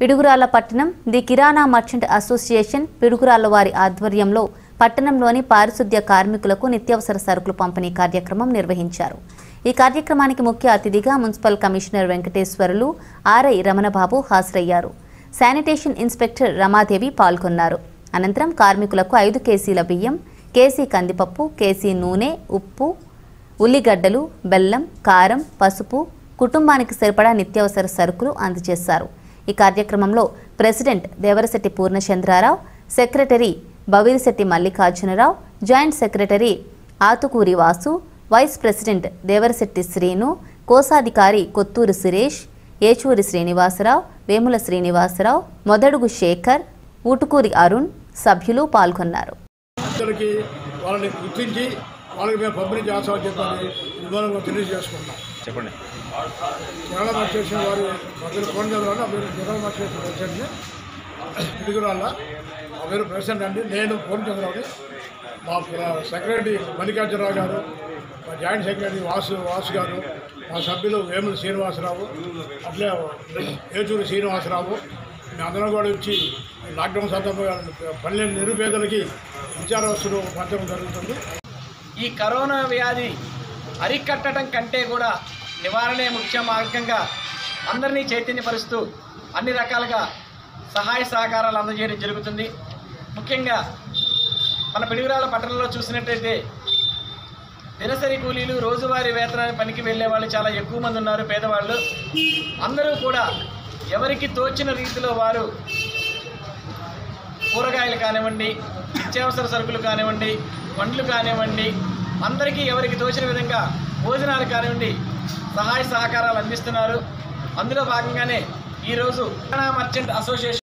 పిడుగురాల పట్టణం the kirana merchant association Piduguralla వారి ఆధ్వర్యంలో పట్టణంలోని పారిశుద్ధ్య కార్మికులకు నిత్యావసర సరుకులు పంపిణీ కార్యక్రమం నిర్వహించారు। ఈ కార్యక్రమానికి ముఖ్య అతిథిగా municipal commissioner Venkateswarlu, RI Ramana Babu హాజరయ్యారు। శానిటేషన్ ఇన్స్పెక్టర్ రమాదేవి పాల్గొన్నారు। అనంతరం కార్మికులకు 5 కేజీల బియ్యం, కేసీ కందిపప్పు, కేసీ నూనె, ఉప్పు, ఉల్లిగడ్డలు, బెల్లం, కారం, పసుపు, కుటుంబానికి సరిపడా నిత్యావసర సరుకులు అందజేశారు। ఈ కార్యక్రమంలో president Devarasetti Purnachandrarao, secretary Bavirisetti Mallikarjunarao, joint secretary Athukuri Vasu, vice president Devarasetti Srinu, కోశాధికారి కొత్తూరు సురేష్, ఏచూరి శ్రీనివాసరావు, వేముల శ్రీనివాసరావు, మొదడుగు శేఖర్, ఊటుకూరి అరుణ్ సభ్యులు పాల్గొన్నారు। వాళ్ళకి మేము పంపిణీ చేస్తామని చెప్పాలి విధానంగా తెలియజేసుకుంటాం। చెప్పండి, కేరళ మర్చేసిన వారి కోణంలో మీరు కేరళ మర్చేసిన వచ్చండి పిడుగురాళ్ళ మీరు ప్రెసిడెంట్ అండి, నేను కోణచంద్రరావు, మా సెక్రటరీ మల్లికార్జునరావు గారు, మా జాయింట్ సెక్రటరీ వాసు గారు, మా సభ్యులు వేముల శ్రీనివాసరావు, అట్లే ఏచూరి శ్రీనివాసరావు, మేము అందరం కూడా వచ్చి లాక్డౌన్ సందర్భంగా 12 నిరుపేదలకి విచార వస్తువులు పంచడం జరుగుతుంది। ఈ కరోనా వ్యాధి అరికట్టడం కంటే కూడా నివారణే ముఖ్య మార్గంగా అందరినీ చైతన్యపరుస్తూ అన్ని రకాలుగా సహాయ సహకారాలు అందజేయడం జరుగుతుంది। ముఖ్యంగా మన పిడుగురాల పట్టణంలో చూసినట్టయితే దినసరి కూలీలు, రోజువారీ వేతనాన్ని పనికి వెళ్ళే వాళ్ళు చాలా ఎక్కువ మంది ఉన్నారు, పేదవాళ్ళు అందరూ కూడా ఎవరికి తోచిన రీతిలో వారు కూరగాయలు కానివ్వండి, నిత్యావసర సరుకులు కానివ్వండి, పండ్లు కానివ్వండి, అందరికీ ఎవరికి తోచిన విధంగా భోజనాలు కానివ్వండి, సహాయ సహకారాలు అందిస్తున్నారు। అందులో భాగంగానే ఈరోజు కిరాణా మర్చెంట్ అసోసియేషన్